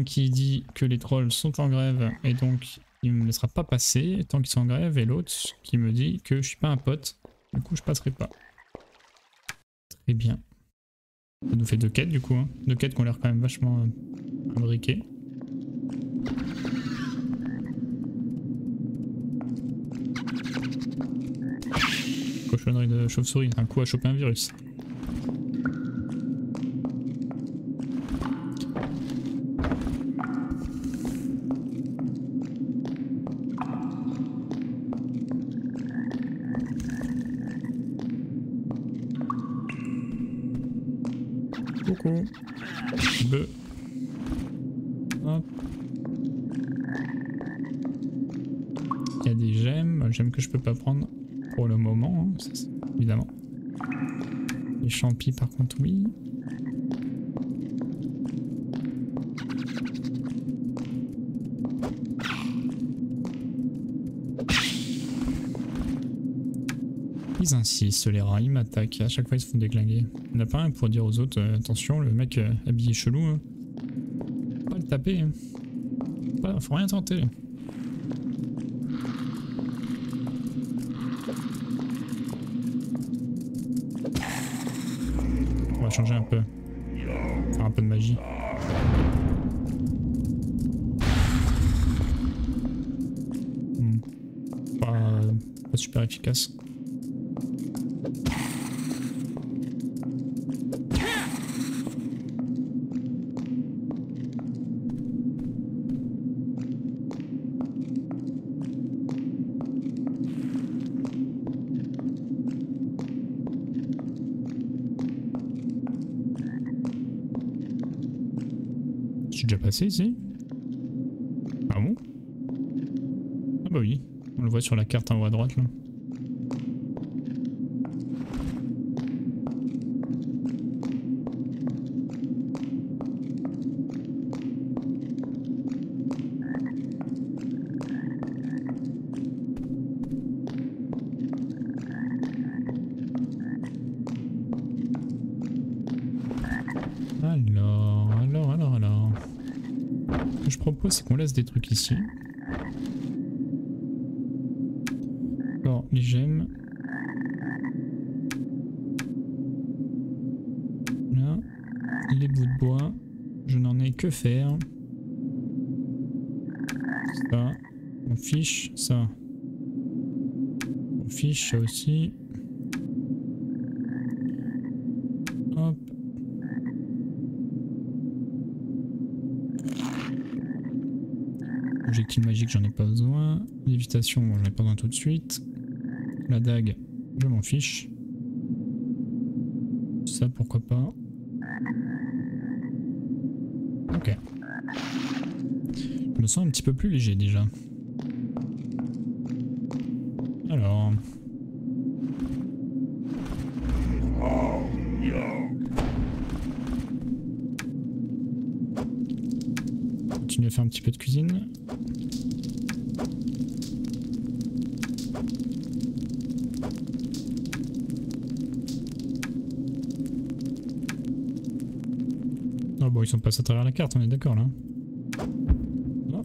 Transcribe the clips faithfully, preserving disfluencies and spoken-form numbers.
quelqu'un qui dit que les trolls sont en grève et donc il ne me laissera pas passer tant qu'ils sont en grève, et l'autre qui me dit que je suis pas un pote, du coup je passerai pas. Très bien. Ça nous fait deux quêtes du coup, hein. Deux quêtes qui ont l'air quand même vachement euh, imbriquées. Cochonnerie de chauve-souris, un coup à choper un virus. Coucou. Bleu. Hop. Il y a des gemmes, gemmes que je peux pas prendre pour le moment, hein, ça, évidemment. Les champis par contre oui. Ils insistent, les rats, ils m'attaquent, à chaque fois ils se font déglinguer. Il n'y en a pas un pour dire aux autres, euh, attention, le mec euh, habillé chelou, hein. Faut pas le taper, hein. Pas, faut rien tenter. On va changer un peu, faire un peu de magie. Hmm. Pas, euh, pas super efficace. Ici. Ah bon? Ah bah oui, on le voit sur la carte en haut à droite là. C'est qu'on laisse des trucs ici. Alors les gemmes. Là. Les bouts de bois. Je n'en ai que faire. Ça. On fiche ça. On fiche ça aussi. Objectif magique, j'en ai pas besoin. Lévitation, bon, j'en ai pas besoin tout de suite. La dague, je m'en fiche. Ça, pourquoi pas. Ok. Je me sens un petit peu plus léger déjà. Alors. Continue à faire un petit peu de cuisine. Ils sont passés à travers la carte, on est d'accord là. Oh.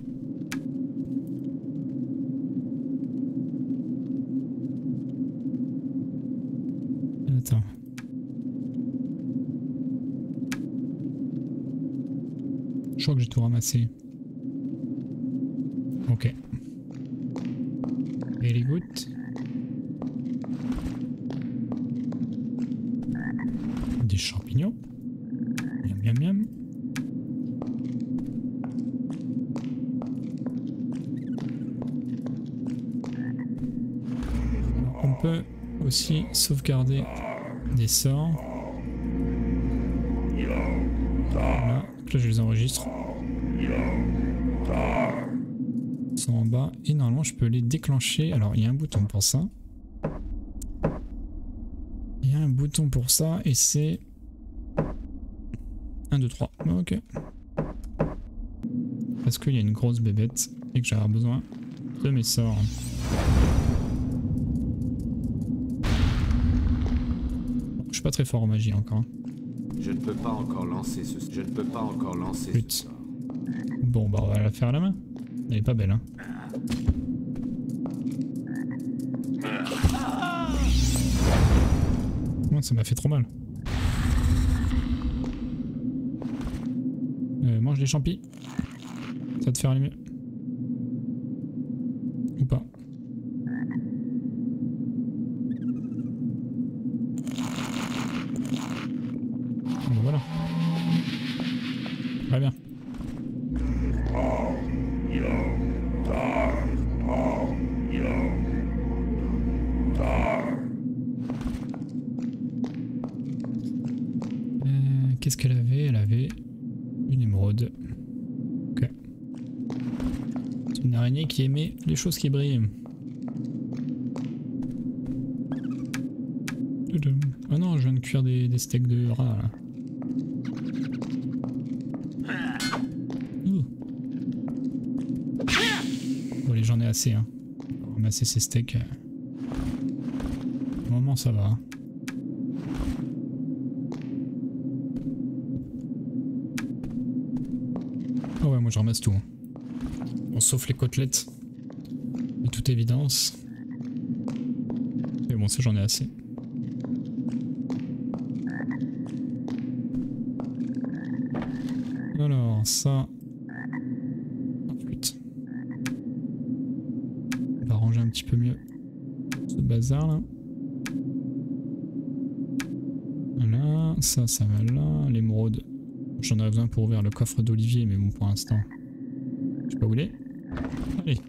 Attends. Je crois que j'ai tout ramassé. Ok. Et les gouttes. Des champignons. Miam miam miam. Aussi sauvegarder des sorts. Voilà, donc là je les enregistre. Ils sont en bas et normalement je peux les déclencher. Alors il y a un bouton pour ça. Il y a un bouton pour ça et c'est un, deux, trois. Ok. Parce qu'il y a une grosse bébête et que j'aurai besoin de mes sorts. Pas très fort en magie encore. Je ne peux pas encore lancer ce. Je ne peux pas encore lancer. Putain. Bon bah on va la faire à la main. Elle est pas belle hein. Oh, ça m'a fait trop mal. Euh, mange des champis. Ça te fait allumer. Ou pas. Bon, voilà. Très bien. Qu'est-ce qu'elle avait? Elle avait une émeraude. Ok. C'est une araignée qui aimait les choses qui brillent. Ah non, je viens de cuire des, des steaks de rat là. Ouh. Bon allez, j'en ai assez hein. On va ramasser ces steaks. Pour le moment ça va. Hein. Moi je ramasse tout. Bon, sauf les côtelettes. De toute évidence. Mais bon, ça j'en ai assez. Alors, ça. Putain. On va ranger un petit peu mieux ce bazar là. Voilà, ça, ça va là. L'émeraude. J'en ai besoin pour ouvrir le coffre d'Olivier, mais bon, pour l'instant, je sais pas où il est. Allez,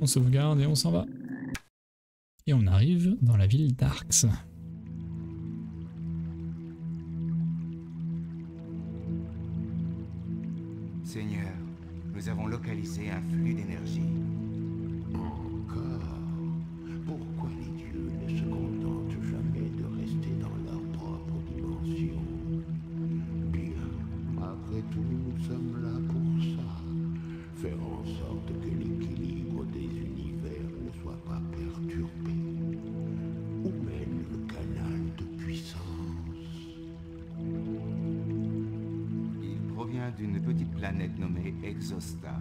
on sauvegarde et on s'en va. Et on arrive dans la ville d'Arx. Seigneur, nous avons localisé un flux d'énergie. Encore. Pourquoi les dieux ne se contentent jamais de rester dans leur propre dimension ? Tout, nous sommes là pour ça, faire en sorte que l'équilibre des univers ne soit pas perturbé, ou même le canal de puissance. Il provient d'une petite planète nommée Exosta.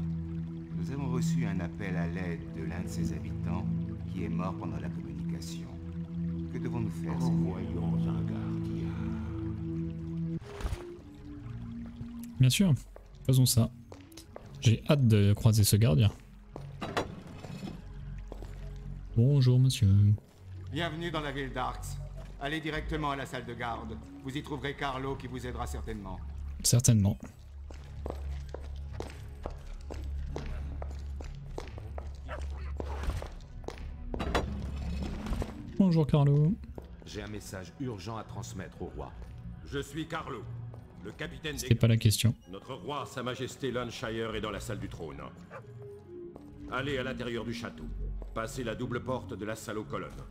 Nous avons reçu un appel à l'aide de l'un de ses habitants qui est mort pendant la communication. Que devons-nous faire? Envoyons un gardien. Bien sûr, faisons ça. J'ai hâte de croiser ce gardien. Bonjour monsieur. Bienvenue dans la ville d'Arx. Allez directement à la salle de garde. Vous y trouverez Carlo qui vous aidera certainement. Certainement. Bonjour Carlo. J'ai un message urgent à transmettre au roi. Je suis Carlo. Le capitaine des... C'est pas la question. Notre roi, sa majesté Lunshire, est dans la salle du trône. Allez à l'intérieur du château. Passez la double porte de la salle aux colonnes.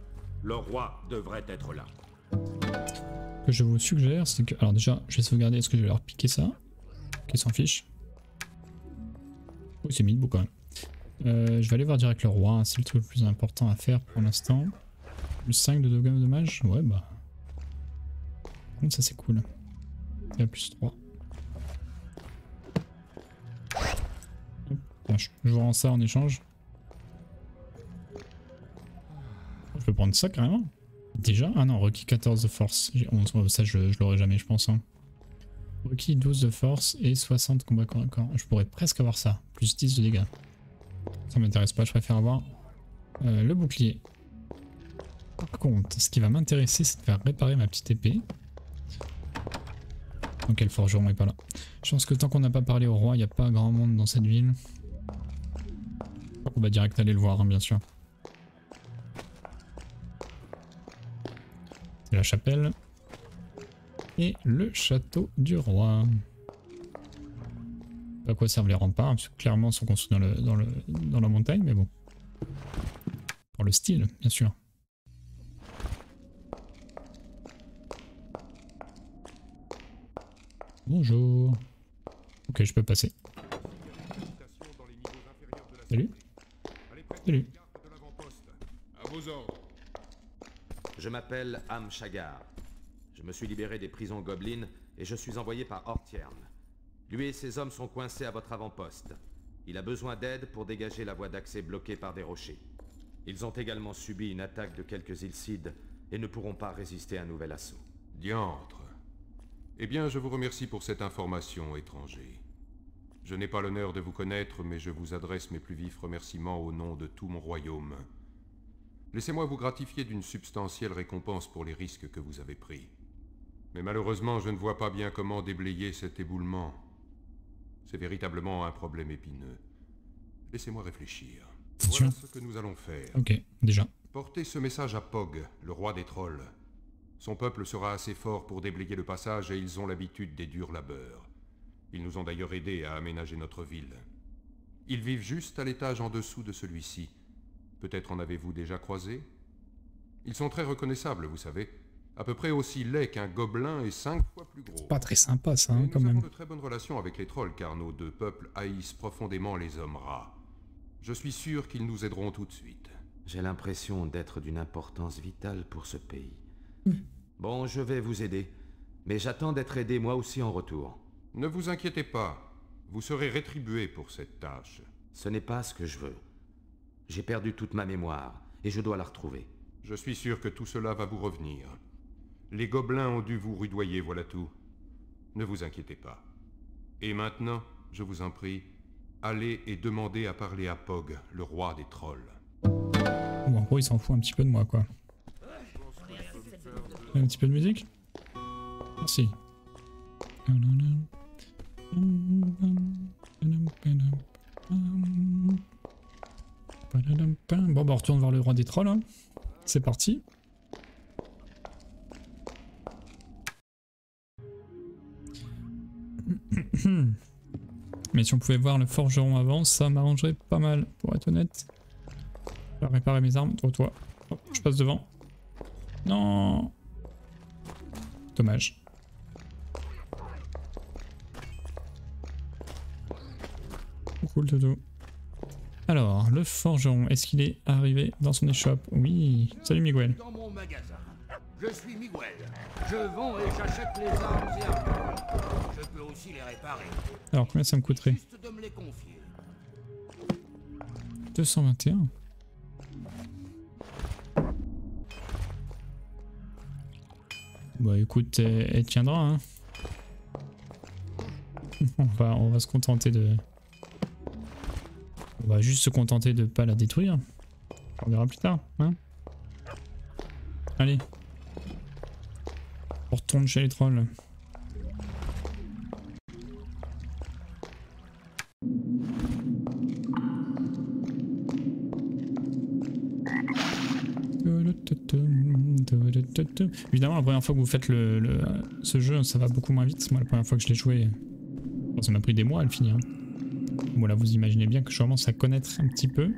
Le roi devrait être là. Ce que je vous suggère, c'est que... Alors déjà, je vais sauvegarder. Est-ce que je vais leur piquer ça? Qu'ils s'en fichent. Oui, c'est mis debout quand même. Euh, je vais aller voir direct le roi. Hein. C'est le truc le plus important à faire pour l'instant. Le cinq de dommage. Ouais, bah... Par contre, ça c'est cool. Il y a plus trois. Je vous rends ça en échange. Je peux prendre ça carrément. Déjà? Ah non, requis quatorze de force. onze, ça je, je l'aurai jamais je pense. Hein. Requis douze de force et soixante combat corps à corps. Je pourrais presque avoir ça. Plus dix de dégâts. Ça m'intéresse pas, je préfère avoir euh, le bouclier. Par contre, ce qui va m'intéresser c'est de faire réparer ma petite épée. Ok, le forgeron est pas là. Je pense que tant qu'on n'a pas parlé au roi, il n'y a pas grand monde dans cette ville. On va direct aller le voir, hein, bien sûr. C'est la chapelle. Et le château du roi. À quoi servent les remparts, parce que clairement ils sont construits dans, le, dans, le, dans la montagne, mais bon. Pour le style, bien sûr. Bonjour. Ok, je peux passer. Salut. Salut. Je m'appelle Amshagaar. Je me suis libéré des prisons gobelines et je suis envoyé par Ortiern. Lui et ses hommes sont coincés à votre avant-poste. Il a besoin d'aide pour dégager la voie d'accès bloquée par des rochers. Ils ont également subi une attaque de quelques Ylsides et ne pourront pas résister à un nouvel assaut. Diantre. Eh bien, je vous remercie pour cette information, étranger. Je n'ai pas l'honneur de vous connaître, mais je vous adresse mes plus vifs remerciements au nom de tout mon royaume. Laissez-moi vous gratifier d'une substantielle récompense pour les risques que vous avez pris. Mais malheureusement, je ne vois pas bien comment déblayer cet éboulement. C'est véritablement un problème épineux. Laissez-moi réfléchir. Voilà ce que nous allons faire. Ok, déjà. Portez ce message à Pog, le roi des trolls. Son peuple sera assez fort pour déblayer le passage et ils ont l'habitude des durs labeurs. Ils nous ont d'ailleurs aidés à aménager notre ville. Ils vivent juste à l'étage en dessous de celui-ci. Peut-être en avez-vous déjà croisé? Ils sont très reconnaissables, vous savez. À peu près aussi laids qu'un gobelin et cinq fois plus gros. Pas très sympa ça, hein, quand même. Nous avons de très bonnes relations avec les trolls car nos deux peuples haïssent profondément les hommes rats. Je suis sûr qu'ils nous aideront tout de suite. J'ai l'impression d'être d'une importance vitale pour ce pays. Mmh. Bon, je vais vous aider, mais j'attends d'être aidé moi aussi en retour. Ne vous inquiétez pas, vous serez rétribué pour cette tâche. Ce n'est pas ce que je veux. J'ai perdu toute ma mémoire, et je dois la retrouver. Je suis sûr que tout cela va vous revenir. Les gobelins ont dû vous rudoyer, voilà tout. Ne vous inquiétez pas. Et maintenant, je vous en prie, allez et demandez à parler à Pog, le roi des trolls. Bon, en gros, il s'en fout un petit peu de moi, quoi. Un petit peu de musique? Merci. Bon, bah on retourne vers le roi des trolls. Hein. C'est parti. Mais si on pouvait voir le forgeron avant, ça m'arrangerait pas mal, pour être honnête. Je vais réparer mes armes. Toi, toi. Hop, je passe devant. Non. Dommage. Cool, dodo. Alors, le forgeron, est-ce qu'il est arrivé dans son échoppe? Oui. Salut Miguel. Dans mon magasin. Je suis Miguel. Je vends et j'achète les armes et armes. Je peux aussi les réparer. Alors, combien ça me coûterait? Juste de me les confier. deux cent vingt et un. Bah écoute, elle, elle tiendra, hein. On va, on va se contenter de... On va juste se contenter de pas la détruire. On verra plus tard, hein. Allez. On retourne chez les trolls. Évidemment, la première fois que vous faites le, le, ce jeu, ça va beaucoup moins vite. Moi, la première fois que je l'ai joué, bon, ça m'a pris des mois à le finir. Bon, là, vous imaginez bien que je commence à connaître un petit peu.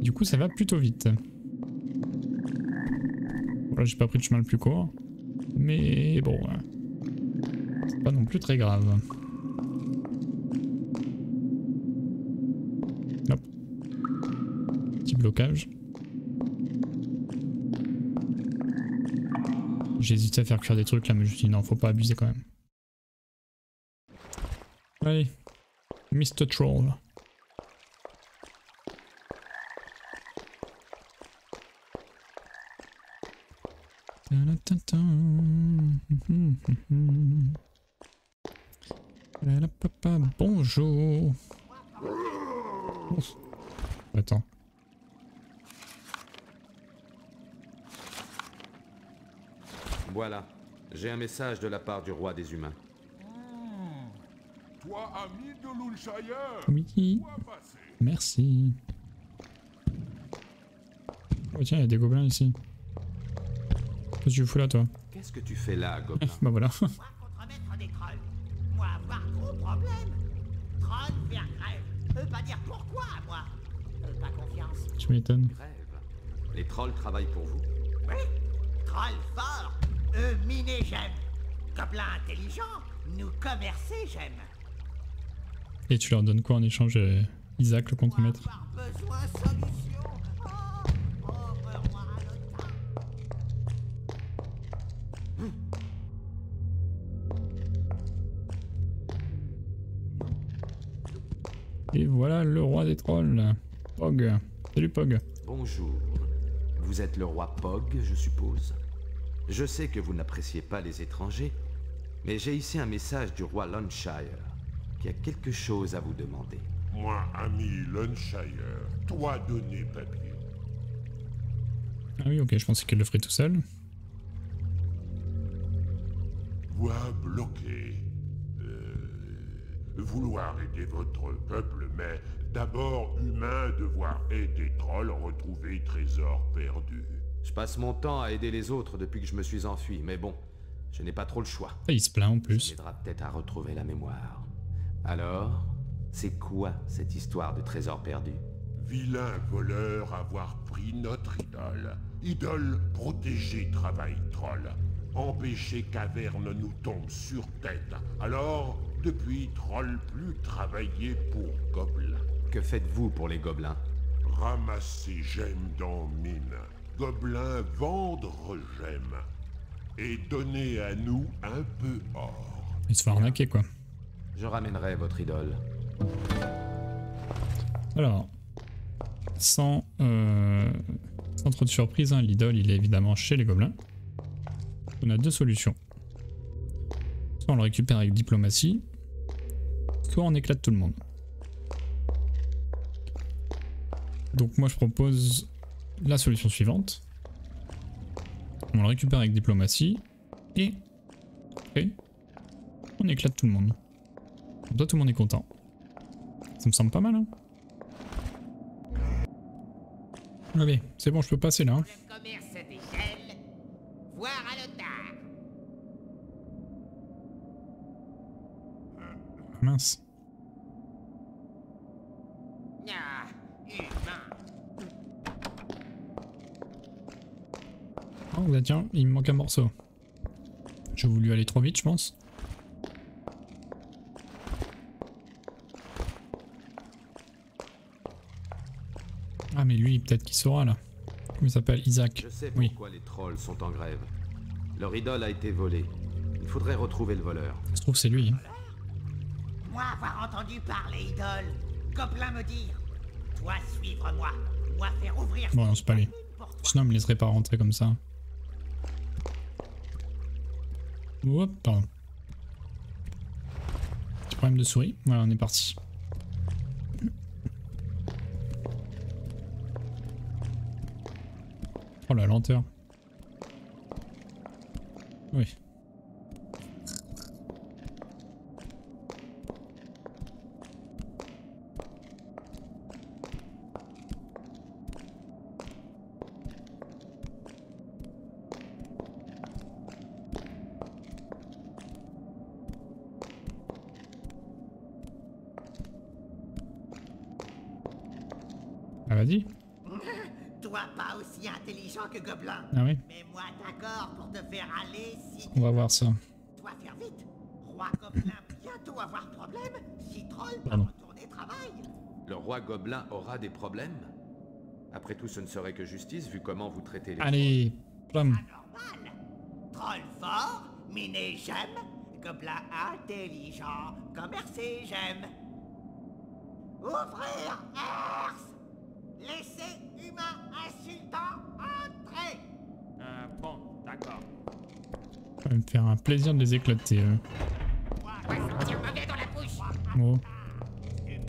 Du coup, ça va plutôt vite. Bon, là, j'ai pas pris le chemin le plus court. Mais bon, c'est pas non plus très grave. Hop. Petit blocage. J'hésitais à faire cuire des trucs là, mais je me suis dit non, faut pas abuser quand même. Allez, mister Troll. Bonjour. Attends. Voilà, j'ai un message de la part du roi des humains. Mmh. Toi, ami de Lunshire. Oui. Merci. Oh tiens, il y a des gobelins ici. Qu'est-ce que tu fous là, toi? Qu'est-ce que tu fais là, gobelin? Bah voilà. Moi contre des trolls. Moi avoir gros problème. Troll faire grève. Eux pas dire pourquoi, moi. Eux pas confiance. Tu m'étonnes. Les trolls travaillent pour vous. Oui. Trolls forts. Eux miner j'aime. Copla intelligent, nous commercer j'aime. Et tu leur donnes quoi en échange, euh, Isaac le contremaître? Oh, oh, hmm. Et voilà le roi des trolls, Pog. Salut Pog. Bonjour. Vous êtes le roi Pog, je suppose. Je sais que vous n'appréciez pas les étrangers, mais j'ai ici un message du roi Lunshire qui a quelque chose à vous demander. Moi, ami Lunshire, toi donner papier. Ah oui, ok, je pensais qu'il le ferait tout seul. Voix bloquée. Euh, vouloir aider votre peuple, mais d'abord humain, devoir aider troll, retrouver trésor perdu. Je passe mon temps à aider les autres depuis que je me suis enfui, mais bon, je n'ai pas trop le choix. Et il se plaint en plus. Ça aidera peut-être à retrouver la mémoire. Alors, c'est quoi cette histoire de trésor perdu? Vilain voleur, avoir pris notre idole. Idole, protéger travail troll. Empêcher caverne nous tombe sur tête. Alors, depuis, troll plus travailler pour gobelins. Que faites-vous pour les gobelins? Ramasser gemmes dans mine. Gobelins vendre gemmes. Et donner à nous un peu or. Il se fait arnaquer quoi. Je ramènerai votre idole. Alors, sans, euh, sans trop de surprise, hein, l'idole il est évidemment chez les gobelins. On a deux solutions. Soit on le récupère avec diplomatie, soit on éclate tout le monde. Donc moi je propose la solution suivante. On le récupère avec diplomatie et après on éclate tout le monde. Comme ça tout le monde est content. Ça me semble pas mal hein. Ok, c'est bon, je peux passer là. Hein. Mince. Oh bah tiens, il me manque un morceau. J'ai voulu aller trop vite je pense. Ah mais lui peut-être qu'il saura là. Comment il s'appelle? Isaac. Je sais pourquoi oui. Les trolls sont en grève. Leur idole a été volée. Il faudrait retrouver le voleur. Ça se trouve c'est lui. Hein. Moi avoir entendu parler idole, gobelin me dire, toi suivre moi, moi faire ouvrir. Bon non c'est pas lui. Sinon on me laisserait pas rentrer comme ça. Hop, pardon. Petit problème de souris, voilà on est parti. Oh la lenteur. Oui. Ah vas-y. Toi pas aussi intelligent que Gobelin. Ah oui. Mais moi d'accord pour te faire aller si. On va voir ça. Toi faire vite. Roi Gobelin bientôt avoir problème si troll va retourner travail. Le roi Gobelin aura des problèmes. Après tout, ce ne serait que justice vu comment vous traitez les. Allez, plum. Anormal. Troll fort, miné j'aime. Gobelin intelligent, commercer j'aime. Ouvrir Ars. Laissez humain insultant entrer. Euh, bon, d'accord. Ça va me faire un plaisir de les éclater. Euh. Oh. Qu'est-ce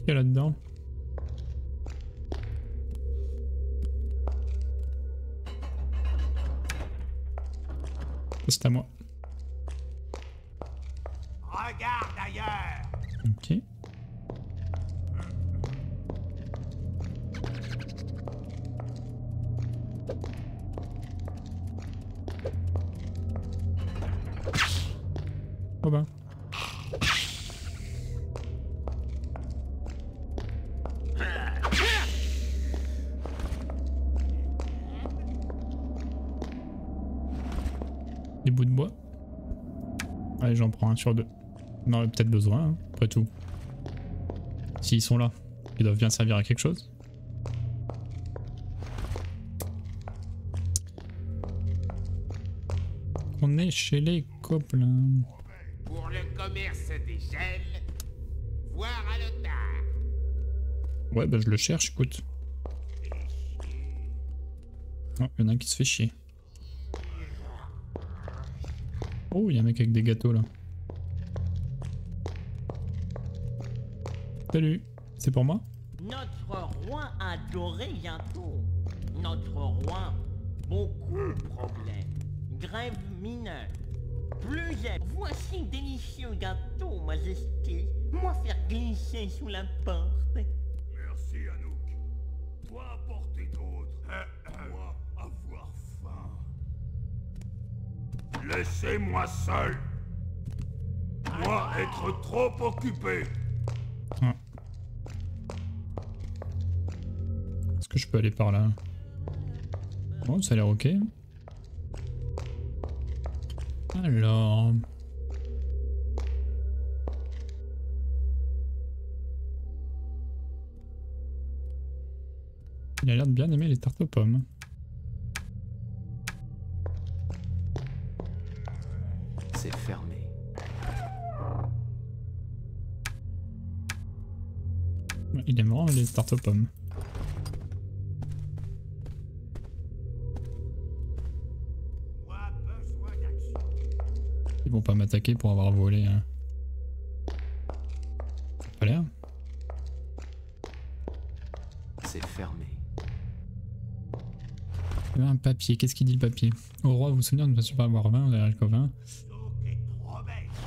qu'il y a là-dedans? C'est à moi. Regarde ailleurs. Ok. Oh ben. Bout de bois. Allez, j'en prends un sur deux. On en aurait peut-être besoin, hein, après tout. S'ils sont là, ils doivent bien servir à quelque chose. on est chez les Copla. Pour le commerce des gels, voir Alotar. Ouais, bah je le cherche, écoute. Oh, il y en a un qui se fait chier. Oh, il y a un mec avec des gâteaux là. Salut, c'est pour moi? Notre roi adoré bientôt. Notre roi, beaucoup de problèmes. Grève mineure. Plus j'aime. Voici délicieux gâteau, majesté. Moi faire glisser sous la porte. Merci, Hanouk. Toi apporter d'autres. Moi avoir faim. Laissez-moi seul. Moi être trop occupé. Ah. Est-ce que je peux aller par là? Bon, ça a l'air ok. Alors... Il a l'air de bien aimer les tartes aux pommes. C'est fermé. Il est marrant les tartes aux pommes. Ils vont pas m'attaquer pour avoir volé. Hein. Pas l'air. C'est fermé. Il y a un papier. Qu'est-ce qu'il dit le papier? Au roi, vous vous souvenez, on ne va pas avoir vin, on a l'alcool vin.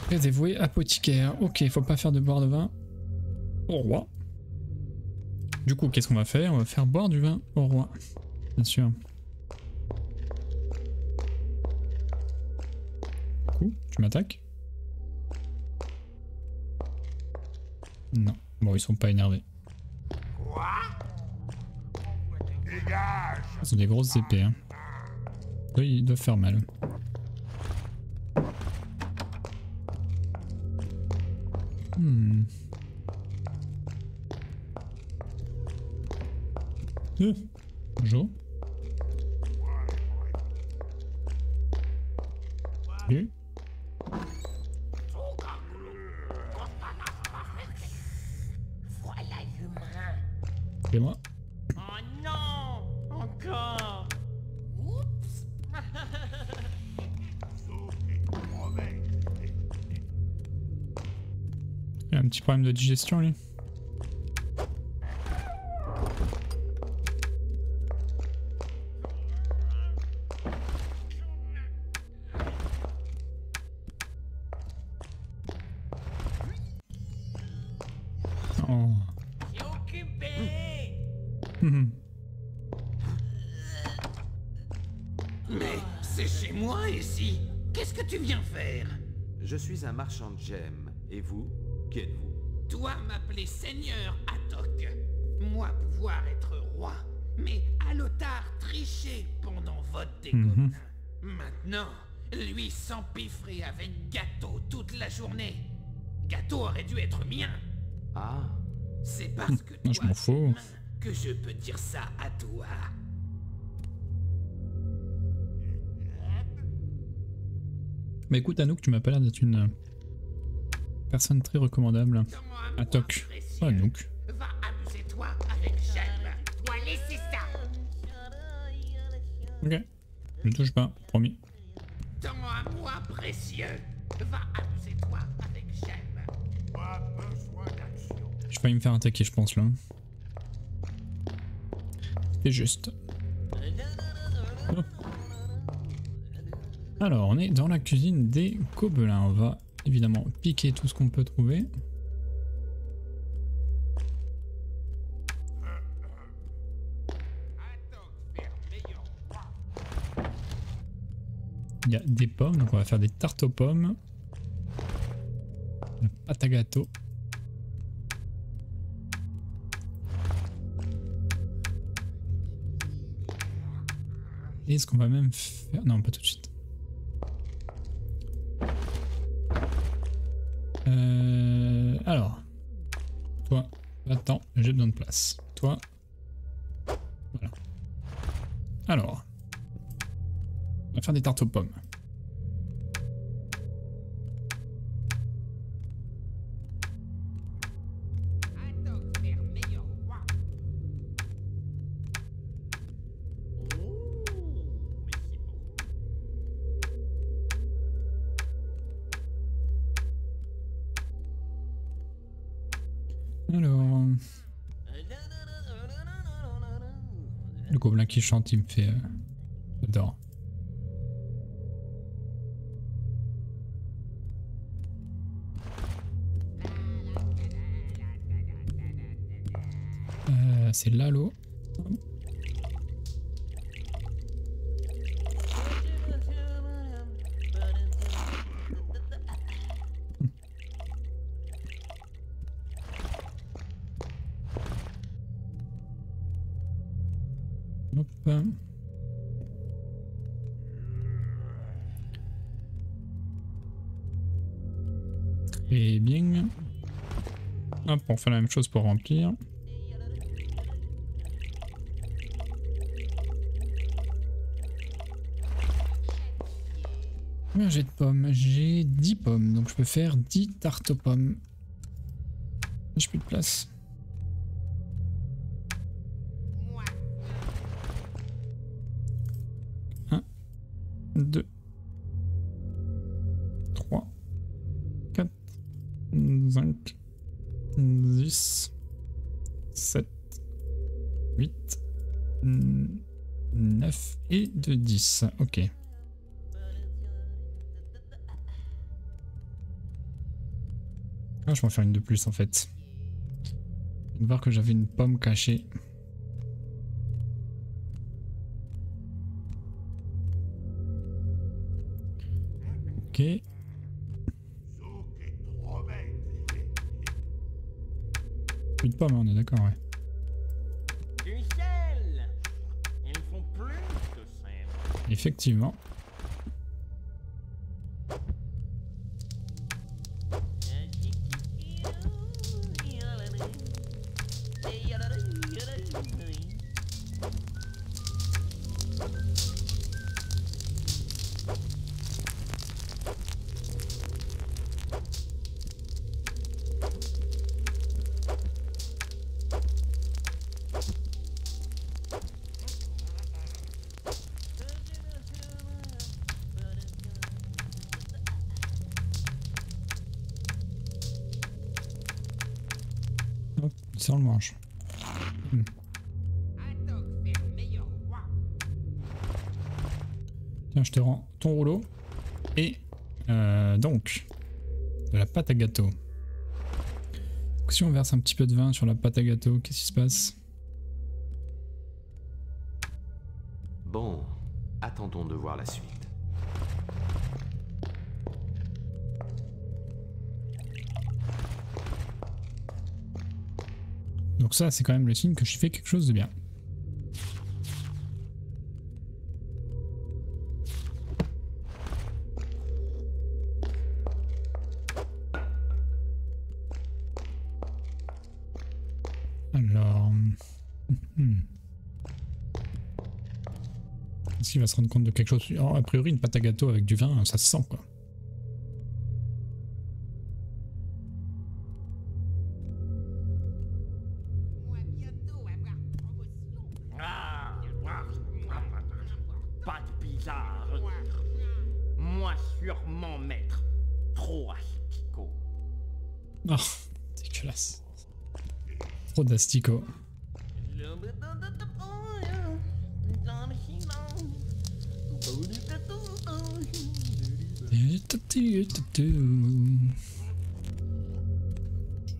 Très dévoué, apothicaire. Ok, faut pas faire de boire de vin au roi. Du coup, qu'est-ce qu'on va faire? On va faire boire du vin au roi, bien sûr. Du coup, tu m'attaques? Non. Bon, ils sont pas énervés. Ils ont des grosses épées. Hein. Ils doivent faire mal. Hmm. Euh, bonjour. Salut. C'est moi. Oh non, encore. Oups. Il a un petit problème de digestion lui. Un marchand de gemmes. Et vous, qui êtes-vous? Toi m'appeler seigneur Hanouk. Moi pouvoir être roi. Mais Alotar tricher pendant votre déconne. Mm-hmm. Maintenant, lui s'empiffrer avec gâteau toute la journée. Gâteau aurait dû être mien. Ah. C'est parce que toi, je m'en fous, que je peux dire ça à toi. Bah écoute Anouk, tu m'as pas l'air d'être une personne très recommandable. À toc. Oh, Anouk. Va amuse-toi avec Jeanne. Toi laissez ça. Ok. Ne touche pas, promis. Temps à moi précieux. Va amuse-toi avec Jeanne. J'ai failli me faire attaquer, je pense là. C'est juste. Oh. Alors, on est dans la cuisine des Gobelins. On va évidemment piquer tout ce qu'on peut trouver. Il y a des pommes, donc on va faire des tartes aux pommes. La pâte à gâteau. Et ce qu'on va même faire... Non, pas tout de suite. Euh, alors, toi, attends, j'ai besoin de place. Toi, voilà. Alors, on va faire des tartes aux pommes. Alors... Le gobelin qui chante, il me fait... J'adore. Euh, c'est là l'eau. Et bing. Hop, on fait la même chose pour remplir. J'ai de pommes, j'ai dix pommes, donc je peux faire dix tartes aux pommes. J'ai plus de place. deux, dix, ok. Ah, je vais en faire une de plus en fait. Je viens de voir que j'avais une pomme cachée. Ok. Plus de pommes, on est d'accord, ouais. Effectivement. On le mange. Hmm. Tiens, je te rends ton rouleau et euh, donc de la pâte à gâteau. Donc, si on verse un petit peu de vin sur la pâte à gâteau, qu'est-ce qui se passe? Bon, attendons de voir la suite. Donc ça, c'est quand même le signe que je fais quelque chose de bien. Alors... Est-ce qu'il va se rendre compte de quelque chose? Oh, a priori, une pâte à gâteau avec du vin, ça se sent quoi. D'astico.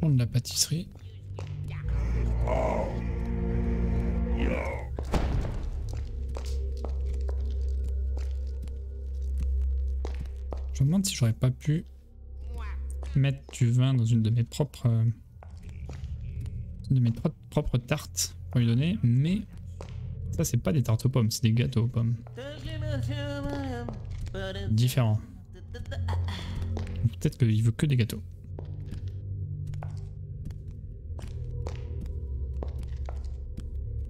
On de la pâtisserie. Je me demande si j'aurais pas pu mettre du vin dans une de mes propres de mes trois propres tartes pour lui donner, mais ça c'est pas des tartes aux pommes, c'est des gâteaux aux pommes. Différents. Peut-être qu'il veut que des gâteaux.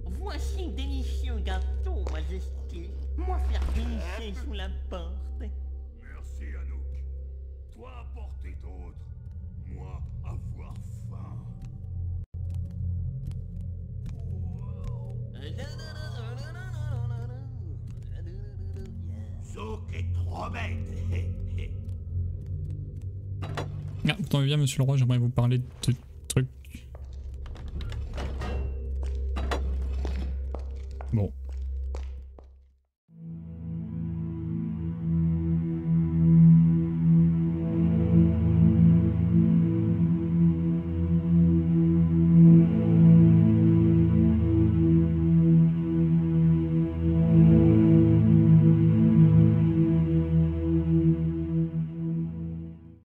Voici un délicieux gâteau, majesté. Moi faire glisser sous la porte. Merci Hanouk. Toi apporter d'autres, moi avoir faim. Ah, vous tombez bien, monsieur le roi, j'aimerais vous parler de